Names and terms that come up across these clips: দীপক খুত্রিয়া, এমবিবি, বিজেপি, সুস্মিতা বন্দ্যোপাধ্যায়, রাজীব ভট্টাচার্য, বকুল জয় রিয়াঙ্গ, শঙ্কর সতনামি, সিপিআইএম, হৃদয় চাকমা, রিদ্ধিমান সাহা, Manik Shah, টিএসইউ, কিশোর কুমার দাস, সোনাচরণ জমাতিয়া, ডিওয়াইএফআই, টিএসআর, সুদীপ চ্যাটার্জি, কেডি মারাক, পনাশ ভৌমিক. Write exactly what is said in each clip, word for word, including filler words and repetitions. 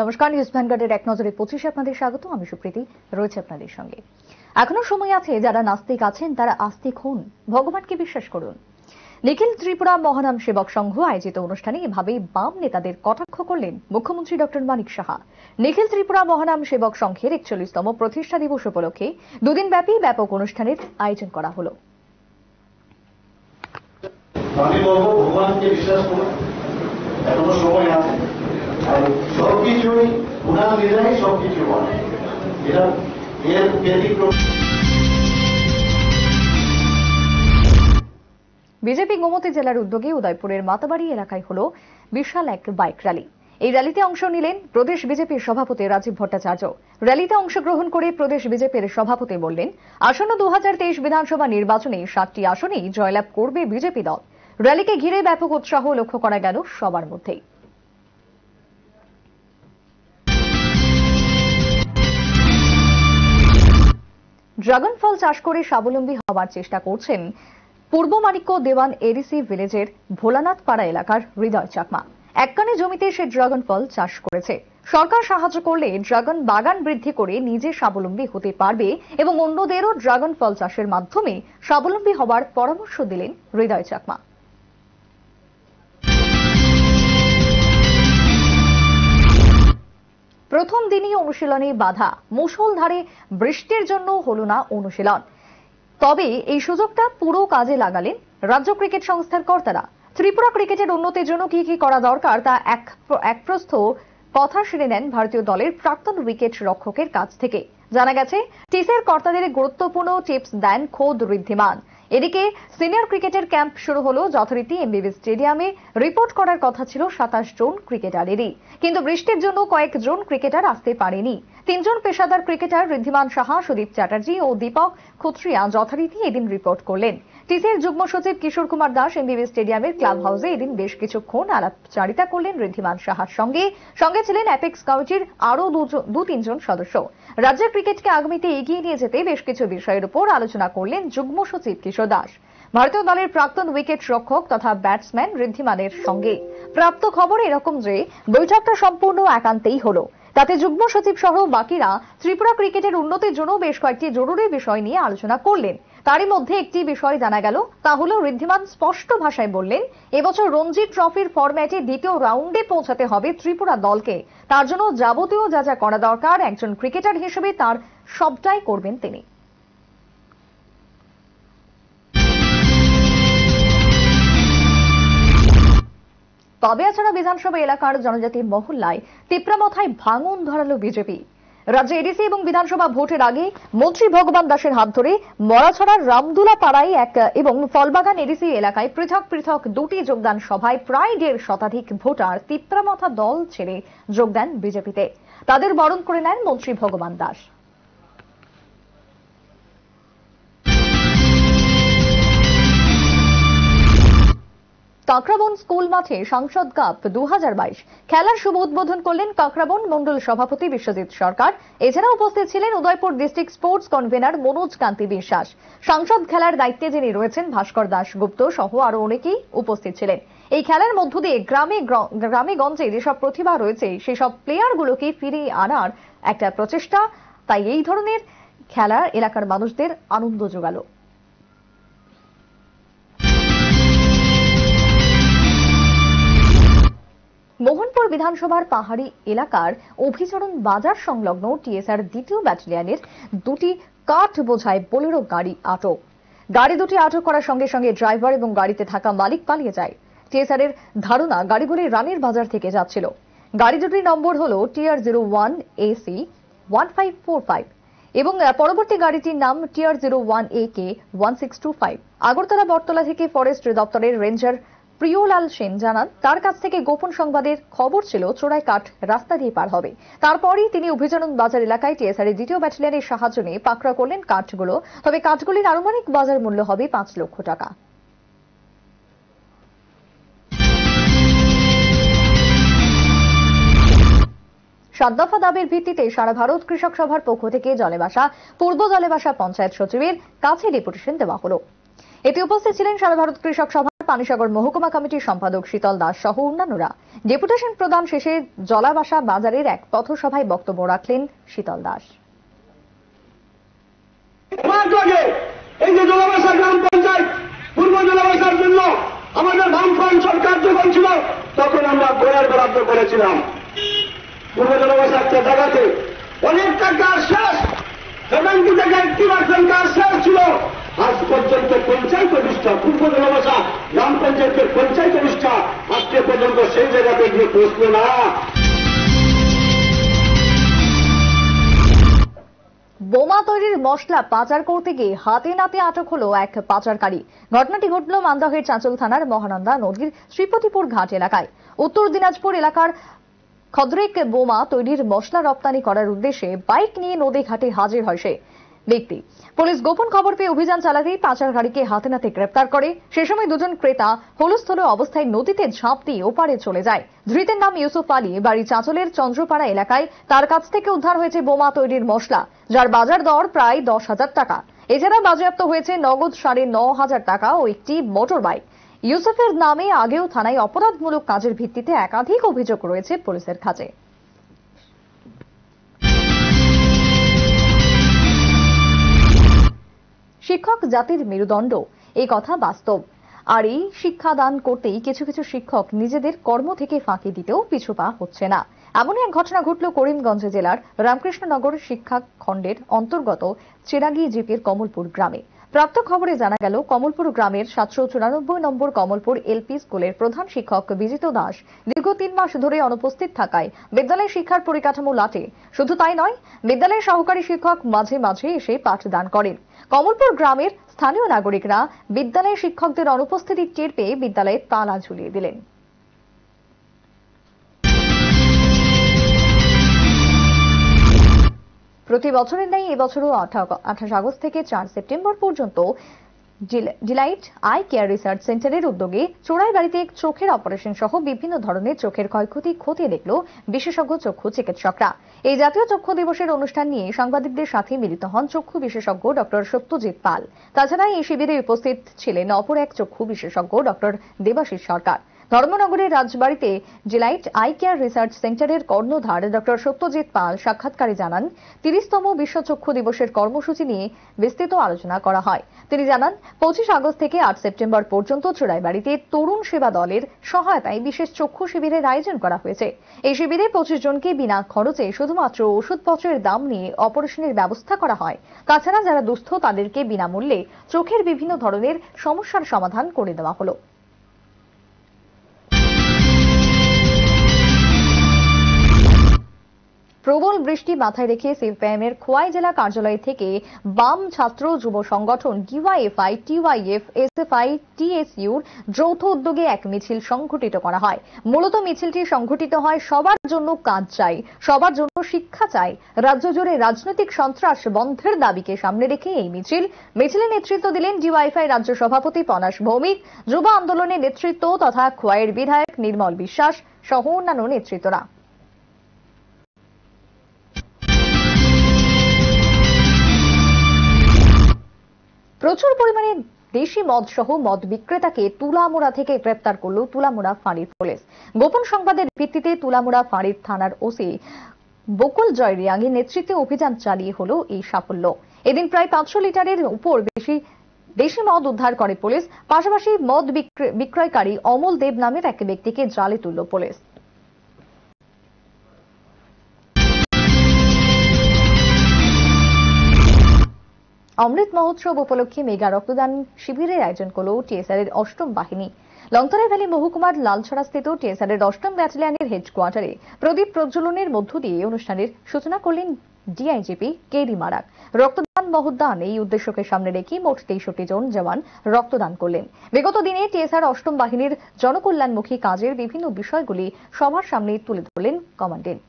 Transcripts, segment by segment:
नमस्कार न्यूज भैनगार्डेर एक नजरे पचिशे आपनादेर स्वागत आमि सुप्रीति रयेछि आपनादेर संगे। एखोनो समय आछे, जारा नास्तिक आछेन तारा आस्तिक होन, भगवानके विश्वास करुन। अखिल त्रिपुरा महानाम सेवक संघ आयोजित अनुष्ठाने एभाबेई बाम नेतादेर कटाक्ष करलेन मुख्यमंत्री डॉ मानिक शाह। अखिल त्रिपुरा महानाम सेवक संघेर एकचल्लिशतम प्रतिष्ठा दिवस उपलक्षे दुदिन व्यापी व्यापक अनुष्ठानेर आयोजन करा हलो। বিজেপি গোমতী জেলার উদ্যোগে উদয়পুরের মাতাবাড়ি এলাকায় হল বিশাল এক বাইক র্যালি। এই র্যালিতে অংশ নিলেন প্রদেশ বিজেপির সভাপতি রাজীব ভট্টাচার্য। র্যালিতে অংশগ্রহণ করে প্রদেশ বিজেপির সভাপতি বললেন, আসন্ন দু হাজার তেইশ বিধানসভা নির্বাচনে সাতটি আসনেই জয়লাভ করবে বিজেপি দল। র্যালিকে ঘিরে ব্যাপক উৎসাহ লক্ষ্য করা গেল সবার মধ্যেই। ড্রাগন ফল চাষ করে স্বাবলম্বী হওয়ার চেষ্টা করছেন পূর্ব মানিক্য দেওয়ান এডিসি ভিলেজের ভোলানাথ পাড়া এলাকার হৃদয় চাকমা। এক কানে জমিতে সে ড্রাগন ফল চাষ করেছে। সরকার সাহায্য করলে ড্রাগন বাগান বৃদ্ধি করে নিজে স্বাবলম্বী হতে পারবে এবং অন্যদেরও ড্রাগন ফল চাষের মাধ্যমে স্বাবলম্বী হওয়ার পরামর্শ দিলেন হৃদয় চাকমা। প্রথম দিনই অনুশীলনে বাধা, মুষলধারে বৃষ্টির জন্য হল না অনুশীলন। তবে এই সুযোগটা পুরো কাজে লাগালেন রাজ্য ক্রিকেট সংস্থার কর্তারা। ত্রিপুরা ক্রিকেটের উন্নতির জন্য কি কি করা দরকার তা এক প্রস্থ কথা শুনে নেন ভারতীয় দলের প্রাক্তন উইকেট রক্ষকের কাছ থেকে। জানা গেছে টিসের কর্তাদের গুরুত্বপূর্ণ টিপস দেন খোদ ঋদ্ধিমান। এদিকে সিনিয়র ক্রিকেটের ক্যাম্প শুরু হলো যথারীতি এমবিবি স্টেডিয়ামে। রিপোর্ট করার কথা ছিল সাতাশ জন ক্রিকেটারেরই, কিন্তু বৃষ্টির জন্য কয়েকজন ক্রিকেটার আসতে পারেনি। তিনজন পেশাদার ক্রিকেটার রিদ্ধিমান সাহা, সুদীপ চ্যাটার্জি ও দীপক খুত্রিয়া যথারীতি এদিন রিপোর্ট করলেন। টিসির যুগ্ম সচিব কিশোর কুমার দাস এমবিবি স্টেডিয়ামের ক্লাব হাউসে এদিন বেশ কিছুক্ষণ আলাপচারিতা করলেন রিদ্ধিমান সাহার সঙ্গে। সঙ্গে ছিলেন অ্যাপেক্স কাউন্সিলের আরও দু তিনজন সদস্য। রাজ্যের ক্রিকেটকে আগামীতে এগিয়ে নিয়ে যেতে বেশ কিছু বিষয়ের উপর আলোচনা করলেন যুগ্ম সচিব কিশোর দাস, ভারতীয় দলের প্রাক্তন উইকেট রক্ষক তথা ব্যাটসম্যান ঋদ্ধিমানের সঙ্গে। প্রাপ্ত খবর এরকম যে বৈঠকটা সম্পূর্ণ একান্তেই হলো। তাতে যুগ্ম সচিব সহ বাকিরা ত্রিপুরা ক্রিকেটের উন্নতির জন্য বেশ কয়েকটি জরুরি বিষয় নিয়ে আলোচনা করলেন। তারই মধ্যে একটি বিষয় জানা গেল, তা হল ঋদ্ধিমান স্পষ্ট ভাষায় বললেন এবছর রঞ্জি ট্রফির ফরম্যাটে দ্বিতীয় রাউন্ডে পৌঁছাতে হবে ত্রিপুরা দলকে। তার জন্য যাবতীয় যা যা করা দরকার একজন ক্রিকেটার হিসেবে তার সবটাই করবেন তিনি। তবেছাড়া বিধানসভা এলাকার জনজাতি মহল্লায় তিপ্রামথায় ভাঙন ধরালো বিজেপি। রাজ্যে এডিসি এবং বিধানসভা ভোটের আগে মন্ত্রী ভগবান দাসের হাত ধরে মরাছড়ার রামদুলা পাড়ায় এক এবং ফলবাগান এডিসি এলাকায় পৃথক পৃথক দুটি যোগদান সভায় প্রায় দেড় শতাধিক ভোটার তিপ্রামথা দল ছেড়ে যোগ দেন বিজেপিতে। তাদের বরণ করে নেন মন্ত্রী ভগবান দাস। কাকরাবন স্কুল মাঠে সংসদ কাপ দু হাজার বাইশ খেলার শুভ উদ্বোধন করলেন কাকরাবন মন্ডল সভাপতি বিশ্বজিৎ সরকার। এছাড়া উপস্থিত ছিলেন Udaipur district sports convener Manoj Kanti Biswas. সংসদ খেলার দায়িত্বে যিনি রয়েছেন ভাস্কর দাশগুপ্ত সহ আরো অনেকেই উপস্থিত ছিলেন। এই খেলার মধ্য দিয়ে গ্রামে গ্রামে গঞ্জে যেসব প্রতিভা রয়েছে সেসব প্লেয়ারগুলোকে ফিরিয়ে আনার একটা প্রচেষ্টা, তাই এই ধরনের খেলা এলাকার মানুষদের আনন্দ জোগালো। মোহনপুর বিধানসভার পাহাড়ি এলাকার অভিচরণ বাজার সংলগ্ন টিএসআর দ্বিতীয় ব্যাটালিয়নের দুটি কাঠ বোঝায় বোলেরো গাড়ি আটক। গাড়ি দুটি আটক করার সঙ্গে সঙ্গে ড্রাইভার এবং গাড়িতে থাকা মালিক পালিয়ে যায়। টিএসআর এর ধারণা গাড়িগুলি রানের বাজার থেকে যাচ্ছিল। গাড়ি দুটির নম্বর হল TR zero one AC one five four five এবং পরবর্তী গাড়িটির নাম TR zero one A K one six two five. Agartala Battala থেকে ফরেস্ট দপ্তরের রেঞ্জার প্রিয়লাল সেন জানান, তার কাছ থেকে গোপন সংবাদের খবর ছিল চোরাই কাঠ রাস্তা দিয়ে পার হবে। তারপরেই তিনি অভিযান বাজার এলাকায় টিএসআরের দ্বিতীয় ব্যাটালিয়নের সাহায্য নিয়ে পাকড়া করলেন কাঠগুলো। তবে কাঠগুলির আনুমানিক বাজার মূল্য হবে পাঁচ লক্ষ টাকা। সাত দফা দাবির ভিত্তিতে সারা ভারত কৃষক সভার পক্ষ থেকে জলেবাসা পূর্ব জলেবাসা পঞ্চায়েত সচিবের কাছে ডেপুটেশন দেওয়া হল। এতে উপস্থিত ছিলেন সারা ভারত কৃষক সভা পানিসাগর মহকুমা কমিটির সম্পাদক শীতল দাস সহ অন্যান্যরা ডেপুটেশন প্রদান শেষে জলাবাসা বাজারের এক পথসভায় বক্তব্য রাখলেন শীতল দাস। आज पर्यन्त पंचायत प्रतिष्ठा पूर्व जलावासा ग्राम पंचायत के पंचायत प्रतिष्ठा आज के पर्यन्त से जगह पे गए पहुंचलो ना। बोमा तैरिर मसला पाचार करते गए हाथे नाते आटक हलो एक पाचारकारी। घटनाटी घटल मालदहेर चांचल थानार महानंदा नदीर श्रीपतिपुर घाट एलाकाय। उत्तर दिनाजपुर एलाकार खदरेक बोमा तैरिर मसला रप्तानी करार उद्देश्ये बाइक निये नदी घाटे हाजिर हय से ব্যক্তি। পুলিশ গোপন খবর পেয়ে অভিযান চালাতেই পাচারকারীকে হাতে নাতে গ্রেফতার করে। সেই সময় দুজন ক্রেতা হলস্থল অবস্থায় নদীতে ঝাঁপ দিয়ে ওপারে চলে যায়। ধৃতের নাম ইউসুফ আলী, বাড়ি চাঁচলের চন্দ্রপাড়া এলাকায়। তার কাছ থেকে উদ্ধার হয়েছে বোমা তৈরির মশলা, যার বাজার দর প্রায় দশ হাজার টাকা। এছাড়া বাজেয়াপ্ত হয়েছে নগদ সাড়ে ন হাজার টাকা ও একটি মোটর বাইক। ইউসুফের নামে আগেও থানায় অপরাধমূলক কাজের ভিত্তিতে একাধিক অভিযোগ রয়েছে পুলিশের কাছে। শিক্ষক জাতির মেরুদণ্ড, এই কথা বাস্তব। আর এই শিক্ষাদান করতেই কিছু কিছু শিক্ষক নিজেদের কর্ম থেকে ফাঁকি দিতেও পিছু পা হচ্ছে না। এমনই এক ঘটনা ঘটল করিমগঞ্জ জেলার রামকৃষ্ণনগর শিক্ষা খণ্ডের অন্তর্গত চিরাগি জিপির কমলপুর গ্রামে। প্রাপ্ত খবরে জানা গেল, কমলপুর গ্রামের সাতশো চুরানব্বই নম্বর কমলপুর এলপি স্কুলের প্রধান শিক্ষক বিজিত দাস দীর্ঘ তিন মাস ধরে অনুপস্থিত থাকায় বিদ্যালয় শিক্ষার পরিকাঠামো লাটে। শুধু তাই নয়, বিদ্যালয়ের সহকারী শিক্ষক মাঝে মাঝে এসে পাঠদান করেন। কমলপুর গ্রামের স্থানীয় নাগরিকরা বিদ্যালয়ে শিক্ষকদের অনুপস্থিতি টের পেয়ে বিদ্যালয়ে তালা ঝুলিয়ে দিলেন। প্রতি বছরের ন্যায় এবছরও আঠাশ আগস্ট থেকে চার সেপ্টেম্বর পর্যন্ত ডিলাইট আই কেয়ার রিসার্চ সেন্টারের উদ্যোগে চোরাই বাড়িতে চোখের অপারেশন সহ বিভিন্ন ধরনের চোখের ক্ষয়ক্ষতি খতিয়ে দেখল বিশেষজ্ঞ চক্ষু চিকিৎসকরা। এই জাতীয় চক্ষু দিবসের অনুষ্ঠান নিয়ে সাংবাদিকদের সাথে মিলিত হন চক্ষু বিশেষজ্ঞ ডক্টর সপ্তজিৎ পাল। তাছাড়া এই শিবিরে উপস্থিত ছিলেন অপর এক চক্ষু বিশেষজ্ঞ ডক্টর দেবাশিস সরকার। ধর্মনগরের রাজবাড়িতে ডিলাইট আই কেয়ার রিসার্চ সেন্টারের কর্ণধার ডক্টর সত্যজিৎ পাল সাক্ষাৎকারে জানান, তিরিশতম বিশ্ব চক্ষু দিবসের কর্মসূচি নিয়ে বিস্তারিত আলোচনা করা হয়। তিনি জানান, পঁচিশ আগস্ট থেকে আট সেপ্টেম্বর পর্যন্ত চোরাইবাড়িতে তরুণ সেবা দলের সহায়তায় বিশেষ চক্ষু শিবিরের আয়োজন করা হয়েছে। এই শিবিরে পঁচিশ জনকে বিনা খরচে শুধুমাত্র ওষুধপত্রের দাম নিয়ে অপারেশনের ব্যবস্থা করা হয়। তাছাড়া যারা দুস্থ তাদেরকে বিনামূল্যে চোখের বিভিন্ন ধরনের সমস্যার সমাধান করে দেওয়া হলো। প্রবল বৃষ্টি মাথায় রেখে সিপিআইএমের খোয়াই জেলা কার্যালয় থেকে বাম ছাত্র যুব সংগঠন ডিওয়াইএফআই, টিওয়াইএফ, এসএফআই, টিএসইউর যৌথ উদ্যোগে এক মিছিল সংঘটিত করা হয়। মূলত মিছিলটি সংঘটিত হয় সবার জন্য কাজ চাই, সবার জন্য শিক্ষা চাই, রাজ্য জুড়ে রাজনৈতিক সন্ত্রাস বন্ধের দাবিকে সামনে রেখে এই মিছিল। মিছিলে নেতৃত্ব দিলেন ডিওয়াইএফআই রাজ্য সভাপতি পনাশ ভৌমিক, যুব আন্দোলনের নেতৃত্ব তথা খোয়াইয়ের বিধায়ক নির্মল বিশ্বাস সহ অন্যান্য নেতৃত্বরা। প্রচুর পরিমাণে দেশি মদ সহ মদ বিক্রেতাকে তুলামুড়া থেকে গ্রেপ্তার করল তুলামুড়া ফাঁড়ির পুলিশ। গোপন সংবাদের ভিত্তিতে তুলামুড়া ফাঁড়ির থানার ওসি বকুল জয় রিয়াঙ্গের নেতৃত্বে অভিযান চালিয়ে হল এই সাফল্য। এদিন প্রায় পাঁচশো লিটারের উপর বেশি দেশি মদ উদ্ধার করে পুলিশ। পাশাপাশি মদ বিক্রয়কারী অমল দেব নামের এক ব্যক্তিকে জালে তুলল পুলিশ। অমৃত মহোৎসব উপলক্ষে মেগা রক্তদান শিবিরের আয়োজন করল টিএসআর এর অষ্টম বাহিনী। লংতরা ভ্যালি মহকুমার লালছড়াস্থিত টিএসআর এর অষ্টম ব্যাটালিয়নের হেডকোয়ার্টারে প্রদীপ প্রজ্বলনের মধ্য দিয়ে অনুষ্ঠানের সূচনা করলেন ডিআইজিপি কেডি মারাক। রক্তদান মহোদ্যান এই উদ্দেশ্যকে সামনে রেখে মোট তেষট্টি জন জওয়ান রক্তদান করলেন। বিগত দিনে টিএসআর অষ্টম বাহিনীর জনকল্যাণমুখী কাজের বিভিন্ন বিষয়গুলি সবার সামনে তুলে ধরলেন কমান্ডেন্ট।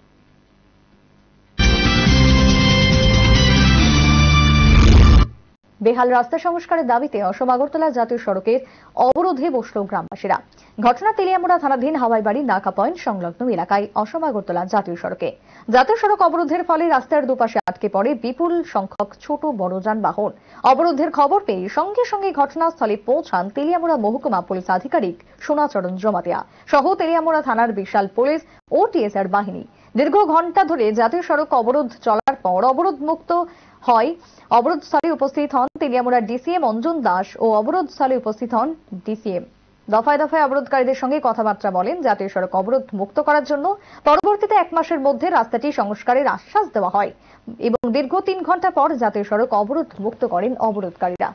বেহাল রাস্তা সংস্কারের দাবিতে অসম আগরতলা জাতীয় সড়কের অবরোধে বসল গ্রামবাসীরা। ঘটনা তেলিয়ামুড়া থানাধীন হাওয়াই বাড়ি নাকা পয়েন্ট সংলগ্ন এলাকায় অসম আগরতলা জাতীয় সড়কে। জাতীয় সড়ক অবরোধের ফলে রাস্তার দুপাশে আটকে পড়ে বিপুল সংখ্যক ছোট বড় যানবাহন। অবরোধের খবর পেয়ে সঙ্গে সঙ্গে ঘটনাস্থলে পৌঁছান তেলিয়ামুড়া মহকুমা পুলিশ আধিকারিক সোনাচরণ জমাতিয়া সহ তেলিয়ামুড়া থানার বিশাল পুলিশ ও টিএসআর বাহিনী। দীর্ঘ ঘণ্টা ধরে জাতীয় সড়ক অবরোধ চলার পর অবরোধ মুক্ত হয় অবরোধস্থলে উপস্থিত হন তেলিয়ামুড়া ডিসিএম অঞ্জন দাস ও অবরোধস্থলে উপস্থিত হন ডিসিএম। দফায় দফায় অবরোধকারীদের সঙ্গে কথাবার্তা বলেন। জাতীয় সড়ক অবরোধ মুক্ত করার জন্য পরবর্তীতে এক মাসের মধ্যে রাস্তাটি সংস্কারের আশ্বাস দেওয়া হয় এবং দীর্ঘ তিন ঘণ্টা পর জাতীয় সড়ক অবরোধ মুক্ত করেন অবরোধকারীরা।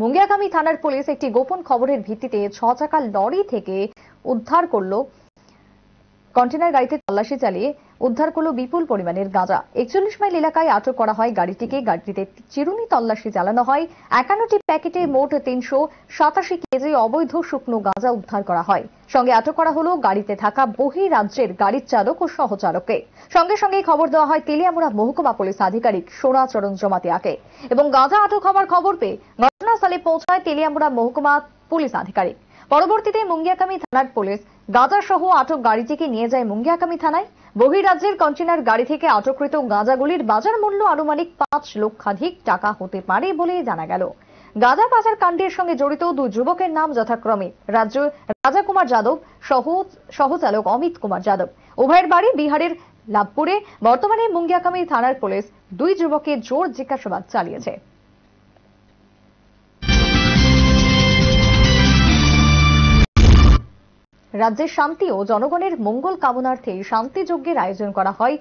মুঙ্গিয়াগামী থানার পুলিশ একটি গোপন খবরের ভিত্তিতে ছ চাকা লরি থেকে উদ্ধার করলো কন্টেনার গাড়িতে তল্লাশি চালিয়ে উদ্ধার করলো বিপুল পরিমাণের গাঁজা। একচল্লিশ মাইল এলাকায় আটক করা হয় গাড়িটিকে। গাড়িটিতে চিরুনি তল্লাশি চালানো হয়। একান্নটি প্যাকেটে মোট তিনশো সাতাশি কেজি অবৈধ শুকনো গাঁজা উদ্ধার করা হয়। সঙ্গে আটক করা হলো গাড়িতে থাকা বহিরাজ্যের গাড়ির চালক ও সহচালককে। সঙ্গে সঙ্গে খবর দেওয়া হয় তেলিয়ামুড়া মহকুমা পুলিশ আধিকারিক সোনাচরণ জমাতিয়াকে এবং গাঁজা আটক হওয়ার খবর পেয়ে ঘটনাস্থলে পৌঁছায় তেলিয়ামুড়া মহকুমা পুলিশ আধিকারিক। পরবর্তীতে মুঙ্গিয়াগামী থানার পুলিশ গাঁজা সহ আটক গাড়িটিকে নিয়ে যায় মুঙ্গিয়াগামী থানায়। বহিরাজ্যের কন্টেনার গাড়ি থেকে আটককৃত গাঁজাগুলির বাজার মূল্য আনুমানিক পাঁচ লক্ষাধিক টাকা হতে পারে বলে জানা গেল। গাঁজা পাচার কাণ্ডের সঙ্গে জড়িত দুই যুবকের নাম যথাক্রমে রাজ্য রাজা কুমার যাদব সহ সহচালক অমিত কুমার যাদব। উভয়ের বাড়ি বিহারের লাভপুরে। বর্তমানে মুঙ্গিয়াগামী থানার পুলিশ দুই যুবককে জোর জিজ্ঞাসাবাদ চালিয়েছে। রাজ্যের শান্তি ও জনগণের মঙ্গল কামনার্থে শান্তিযজ্ঞের আয়োজন করা হয়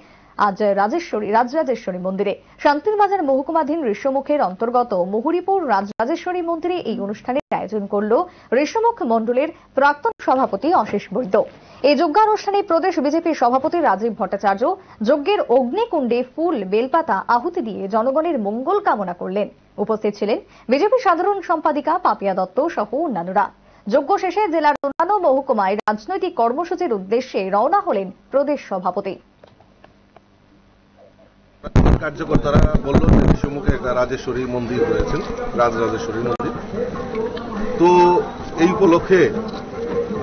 আজ রাজেশ্বরী রাজরাজেশ্বরী মন্দিরে। শান্তির বাজার মহকুমাধীন ঋষ্যমুখের অন্তর্গত মুহুরিপুর রাজরাজেশ্বরী মন্দিরে এই অনুষ্ঠানের আয়োজন করল ঋষ্যমুখ মণ্ডলের প্রাক্তন সভাপতি অশেষ বৈদ্য। এই যজ্ঞানুষ্ঠানে প্রদেশ বিজেপির সভাপতি রাজীব ভট্টাচার্য যজ্ঞের অগ্নিকুণ্ডে ফুল বেলপাতা আহুতি দিয়ে জনগণের মঙ্গল কামনা করলেন। উপস্থিত ছিলেন বিজেপি সাধারণ সম্পাদিকা পাপিয়া দত্ত সহ অন্যান্যরা। যজ্ঞ শেষে জেলার অন্যান্য মহকুমায় রাজনৈতিক কর্মসূচির উদ্দেশ্যে রওনা হলেন প্রদেশ সভাপতি। কার্যকর্তারা বললেন সম্মুখে একটা রাজেশ্বরী মন্দির রয়েছেন, রাজরাজেশ্বরী মন্দির। তো এই উপলক্ষে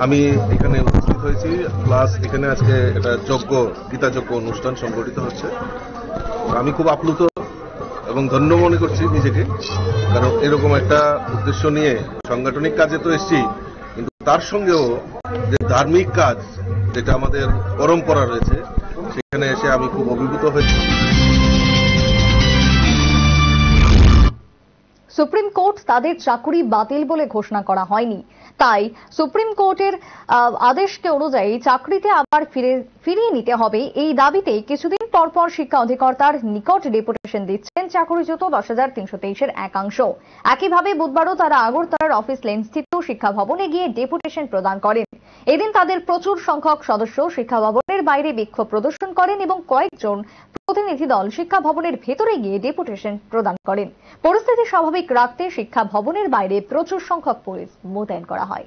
আমি এখানে উপস্থিত হয়েছি, প্লাস এখানে আজকে একটা যজ্ঞ গীতাযজ্ঞ অনুষ্ঠান সংগঠিত হচ্ছে। আমি খুব আপ্লুত এবং ধন্য মনে করছি নিজেকে, কারণ এরকম একটা উদ্দেশ্য নিয়ে সাংগঠনিক কাজে তো এসছি, কিন্তু তার সঙ্গেও যে ধার্মিক কাজ যেটা আমাদের পরম্পরা রয়েছে সেখানে এসে আমি খুব অভিভূত হয়েছি। সুপ্রিম কোর্ট তাদের চাকুরি বাতিল বলে ঘোষণা করা হয়নি, তাই সুপ্রিম কোর্টের আদেশকে অনুযায়ী চাকরিতে আবার ফিরে ফিরিয়ে নিতে হবে। এই দাবিতে কিছুদিন পরপর শিক্ষা অধিকর্তার নিকট ডেপুটেশন দিচ্ছেন চাকরিচ্যুত দশ হাজার তিনশো তেইশের একাংশ। একইভাবে বুধবারও তারা আগরতলার অফিস লেনস্থিত শিক্ষা ভবনে গিয়ে ডেপুটেশন প্রদান করেন। এদিন তাদের প্রচুর সংখ্যক সদস্য শিক্ষা ভবনের বাইরে বিক্ষোভ প্রদর্শন করেন এবং কয়েকজন প্রতিনিধি দল শিক্ষা ভবনের ভেতরে গিয়ে ডেপুটেশন প্রদান করেন। পরিস্থিতি স্বাভাবিক রাখতে শিক্ষা ভবনের বাইরে প্রচুর সংখ্যক পুলিশ মোতায়েন করা হয়।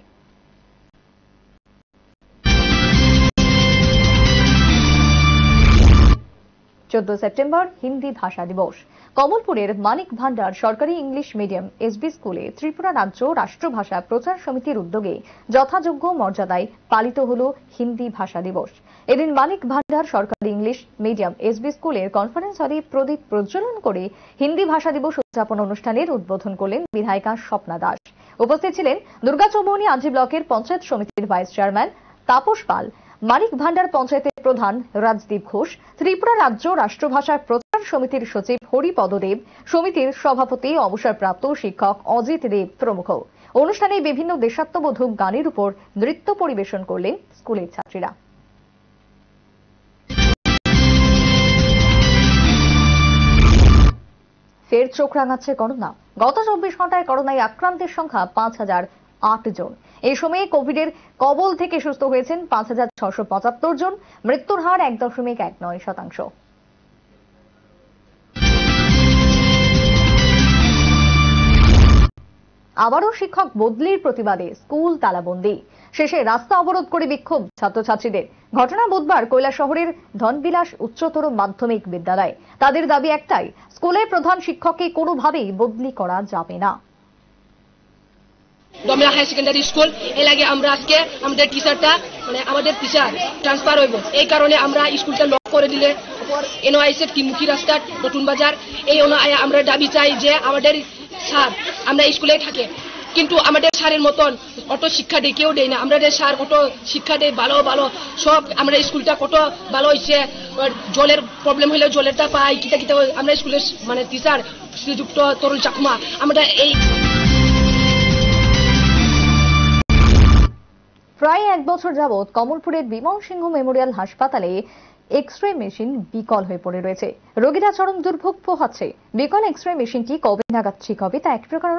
চোদ্দ সেপ্টেম্বর হিন্দি ভাষা দিবস। কমলপুরের মানিক ভান্ডার সরকারি ইংলিশ মিডিয়াম এসবি স্কুলে ত্রিপুরা রাজ্য রাষ্ট্রভাষা প্রচার সমিতির উদ্যোগে যথাযোগ্য মর্যাদায় পালিত হল হিন্দি ভাষা দিবস। এদিন মানিক ভান্ডার সরকারি ইংলিশ মিডিয়াম এসবি স্কুলের কনফারেন্স হলে প্রদীপ প্রজ্বলন করে হিন্দি ভাষা দিবস উদযাপন অনুষ্ঠানের উদ্বোধন করলেন বিধায়িকা স্বপ্না দাস। উপস্থিত ছিলেন দুর্গাচৌমনি আঞ্জি ব্লকের পঞ্চায়েত সমিতির ভাইস চেয়ারম্যান তাপস পাল, মানিক ভান্ডার পঞ্চায়েতের প্রধান রাজদীপ ঘোষ, ত্রিপুরা রাজ্য রাষ্ট্রভাষার প্রচার সমিতির সচিব হরিপদ দেব, সমিতির সভাপতি অবসরপ্রাপ্ত শিক্ষক অজিত দেব প্রমুখ। অনুষ্ঠানে বিভিন্ন দেশাত্মবোধক গানের উপর নৃত্য পরিবেশন করলেন স্কুলের ছাত্রীরা। ফের চোখ রাঙাচ্ছে করোনা। গত চব্বিশ ঘন্টায় করোনায় আক্রান্তের সংখ্যা পাঁচ হাজার আট জন। এই সময়ে কোভিডের কবল থেকে সুস্থ হয়েছেন পাঁচ হাজার ছশো পঁচাত্তর জন। মৃত্যুর হার এক দশমিক এক নয় শতাংশ। আবারও শিক্ষক বদলির প্রতিবাদে স্কুল তালাবন্দি, শেষে রাস্তা অবরোধ করে বিক্ষোভ ছাত্রছাত্রীদের। ঘটনা বুধবার কৈলাসহরের ধনবিলাস উচ্চতর মাধ্যমিক বিদ্যালয়। তাদের দাবি একটাই, স্কুলের প্রধান শিক্ষককে কোনোভাবেই বদলি করা যাবে না। ডোমরা হাই সেকেন্ডারি স্কুল এর আগে আমরা আজকে আমাদের টিচারটা মানে আমাদের টিচার ট্রান্সফার হইব, এই কারণে আমরা স্কুলটা লক করে দিলে এনওআইসের কিমুখী রাস্তা নতুন বাজার এই অনুযায়ী আমরা দাবি চাই যে আমাদের স্যার আমরা স্কুলে থাকে কিন্তু আমাদের স্যারের মতন অত শিক্ষা দেয় কেউ দেয় না। আমাদের স্যার কত শিক্ষা দেয়, ভালো ভালো সব আমরা স্কুলটা কত ভালো হয়েছে, জলের প্রবলেম হইলে জলেরটা পাই কিতা কিতা আমরা স্কুলের মানে টিচার শ্রীযুক্ত তরুণ চাকমা আমরা এই প্রায় এক বছর যাবৎ কমলপুরের বিমল সিংহ মেমোরিয়াল হাসপাতালে এক্সরে মেশিন বিকল হয়ে পড়ে রয়েছে। রোগীরা চরম দুর্ভোগ পোহাচ্ছে। বিকল এক্সরে মেশিনটি কবে নাগাদ ঠিক হবে তা এক প্রকার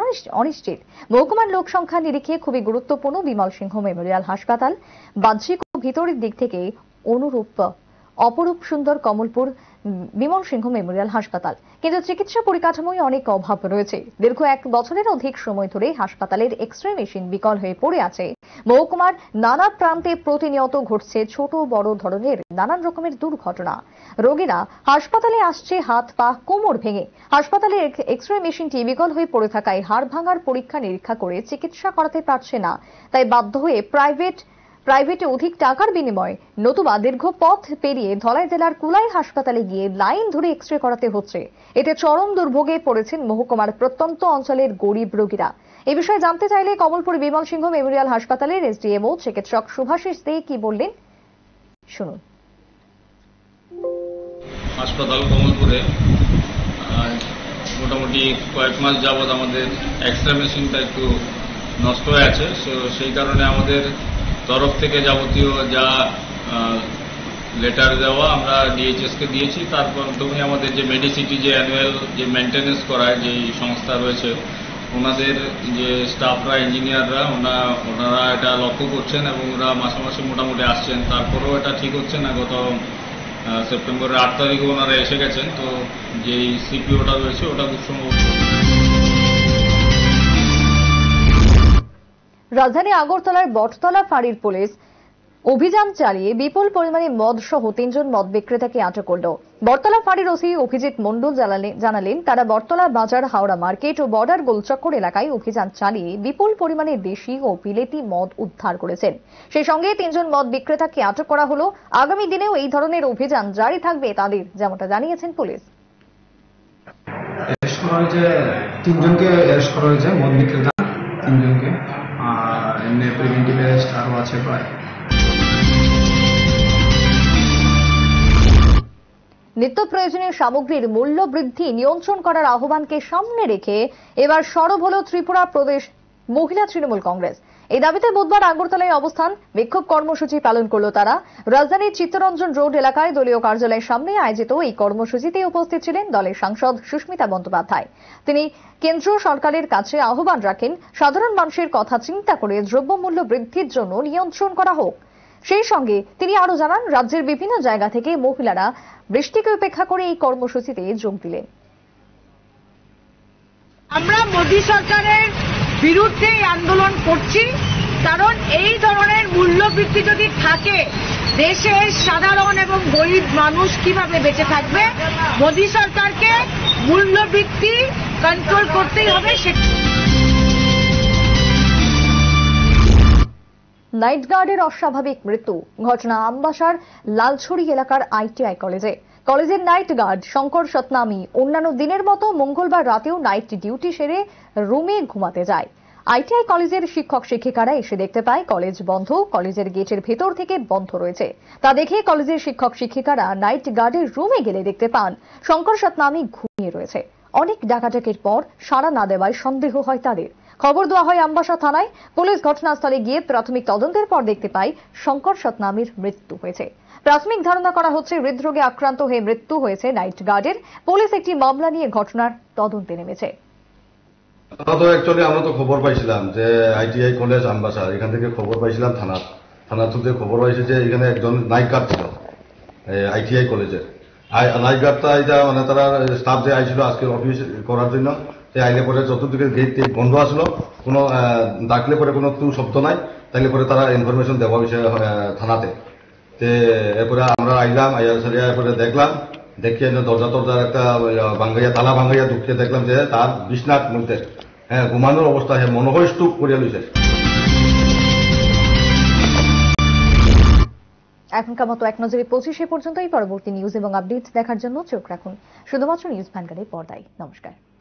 অনিশ্চিত। মহকুমার লোক সংখ্যা নিরিখে খুবই গুরুত্বপূর্ণ বিমল সিংহ মেমোরিয়াল হাসপাতাল। বাহ্যিক ও ভিতরের দিক থেকে অনুরূপ অপরূপ সুন্দর কমলপুর বিমল সিংহ মেমোরিয়াল হাসপাতাল, কিন্তু চিকিৎসা পরিকাঠামোয় অনেক অভাব রয়েছে। দীর্ঘ এক বছরের অধিক সময় ধরে হাসপাতালের এক্সরে মেশিন বিকল হয়ে পড়ে আছে। মহকুমার নানা প্রান্তে প্রতিনিয়ত ঘটছে ছোট বড় ধরনের নানান রকমের দুর্ঘটনা। রোগীরা হাসপাতালে আসছে হাত পা কোমর ভেঙে। হাসপাতালের এক্সরে মেশিনটি বিকল হয়ে পড়ে থাকায় হাড় ভাঙার পরীক্ষা নিরীক্ষা করে চিকিৎসা করাতে পারছে না, তাই বাধ্য হয়ে প্রাইভেট প্রাইভেটে অধিক টাকার বিনিময়ে নতুবা দীর্ঘ পথ পেরিয়ে ধলাই জেলার কুলাই হাসপাতালে গিয়ে লাইন ধরে এক্সরে করাতে হচ্ছে। এতে চরম দুর্ভোগে পড়েছেন মহকুমার প্রত্যন্ত অঞ্চলের গরিব রোগীরা। এ বিষয়ে জানতে চাইলে কমলপুর বিমল সিংহ মেমোরিয়াল হাসপাতালের এসডিএমও চিকিৎসক শুভাশিস দে কি বললেন শুনুন। হাসপাতাল কমলপুরে মোটামুটি কয়েক মাস যাবৎ আমাদের এক্সরে মেশিনটা একটু নষ্ট হয়ে আছে, সেই কারণে আমাদের তরফ থেকে যাবতীয় যা লেটার দেওয়া আমরা ডিএইচএসকে দিয়েছি। তার মাধ্যমে আমাদের যে মেডিসিটি যে অ্যানুয়াল যে মেনটেন্যান্স করায় যেই সংস্থা রয়েছে ওনাদের যে স্টাফরা ইঞ্জিনিয়াররা ওনা ওনারা এটা লক্ষ্য করছেন এবং ওরা মাসে মাসে মোটামুটি আসছেন, তারপরেও এটা ঠিক হচ্ছে না। গত সেপ্টেম্বরের আট তারিখে ওনারা এসে গেছেন, তো যেই সিপিওটা রয়েছে ওটা খুব সম্ভব। রাজধানী আগরতলার বটতলা ফাঁড়ির পুলিশ অভিযান চালিয়ে বিপুল পরিমাণে মদ সহ তিনজন মদ বিক্রেতাকে আটক করল। বটতলা ফাঁড়ির ওসি অভিজিৎ মণ্ডল জানালেন তারা বটতলা বাজার হাওড়া মার্কেট ও বর্ডার গোলচক্কর এলাকায় অভিযান চালিয়ে বিপুল পরিমাণে দেশি ও বিলেতি মদ উদ্ধার করেছেন। সেই সঙ্গে তিনজন মদ বিক্রেতাকে আটক করা হলো। আগামী দিনেও এই ধরনের অভিযান জারি থাকবে তাদের, যেমনটা জানিয়েছেন পুলিশ। তিনজনকে অ্যারেস্ট করা হয়েছে, মদ বিক্রেতা তিনজনকে। নিত্য প্রয়োজনীয় সামগ্রীর মূল্য বৃদ্ধি নিয়ন্ত্রণ করার আহ্বানকে সামনে রেখে এবার সরব হল ত্রিপুরা প্রদেশ মহিলা তৃণমূল কংগ্রেস। এই দাবিতে বুধবার আগরতলায় অবস্থান বিক্ষোভ কর্মসূচি পালন করল তারা। রাজধানীর চিত্তরঞ্জন রোড এলাকায় দলীয় কার্যালয়ের সামনে আয়োজিত এই কর্মসূচিতে উপস্থিত ছিলেন দলের সাংসদ সুস্মিতা বন্দ্যোপাধ্যায়। তিনি কেন্দ্র সরকারের কাছে আহ্বান রাখেন সাধারণ মানুষের কথা চিন্তা করে দ্রব্যমূল্য বৃদ্ধির জন্য নিয়ন্ত্রণ করা হোক। সেই সঙ্গে তিনি আরও জানান রাজ্যের বিভিন্ন জায়গা থেকে মহিলারা বৃষ্টিকে উপেক্ষা করে এই কর্মসূচিতে যোগ দিলেন। আমরা মোদী সরকারের বিরুদ্ধে আন্দোলন করছি, কারণ এই ধরনের মূল্যবৃদ্ধি যদি থাকে দেশের সাধারণ এবং গরিব মানুষ কিভাবে বেঁচে থাকবে। মোদী সরকারকে মূল্যবৃদ্ধি কন্ট্রোল করতেই হবে। নাইট গার্ডের অস্বাভাবিক মৃত্যু ঘটনা আম্বাসার লালছড়ি এলাকার আইটিআই কলেজে। কলেজের নাইট গার্ড শঙ্কর সতনামি অন্যান্য দিনের মতো মঙ্গলবার রাতেও নাইট ডিউটি সেরে রুমে ঘুমাতে যায়। আইটিআই কলেজের শিক্ষক শিক্ষিকারা এসে দেখতে পায় কলেজ বন্ধ, কলেজের গেটের ভেতর থেকে বন্ধ রয়েছে। তা দেখে কলেজের শিক্ষক শিক্ষিকারা নাইট গার্ডের রুমে গেলে দেখতে পান শঙ্কর সতনামি ঘুমিয়ে রয়েছে। অনেক ডাকাডাকির পর সাড়া না দেওয়ায় সন্দেহ হয় তাদের। খবর দেওয়া হয় আম্বাসা থানায়। পুলিশ ঘটনাস্থলে গিয়ে প্রাথমিক তদন্তের পর দেখতে পায় শঙ্কর সতনামির মৃত্যু হয়েছে। প্রাথমিক ধারণা করা হচ্ছে হৃদরোগে আক্রান্ত হয়ে মৃত্যু হয়েছে নাইট গার্ডের। পুলিশ একটি মামলা নিয়ে ঘটনার তদন্তে নেমেছে। তো অ্যাকচুয়ালি আমরা তো খবর পাইছিলাম যে আইটিআই কলেজ আম্বাসা, এখান থেকে খবর পাইছিলাম থানা থানা থেকে খবর পাইছে যে এখানে একজন নাইট গার্ড ছিল আইটিআই কলেজের। নাইট গার্ডটা এটা মানে তারা স্টাফ যে আইছিল আজকে অফিস করার জন্য, आईले पर चतुर्दिके गेट बंध आसलो कोनो डाकले पर कोनो तू शब्द नाई ताइले पर तारा इनफरमेशन देवा विषय थानाते ते एरपर आमरा आइलाम आइया सरिया एरपर देखलाम देखिए दरजा तरजार एक भांगाइया ताला भांगाइया ढुके देखलाम जे तार बिछनार मध्य हाँ घुमानोर अवस्था है मनोहर स्तूप करिया लइछे एखनकार मतो एक नजरे पौঁছে पर्यन्तই পরবর্তী নিউজ এবং আপডেট দেখার জন্য চোখ রাখুন শুধুমাত্র নিউজ ভান্ডারের পর্দায়। নমস্কার।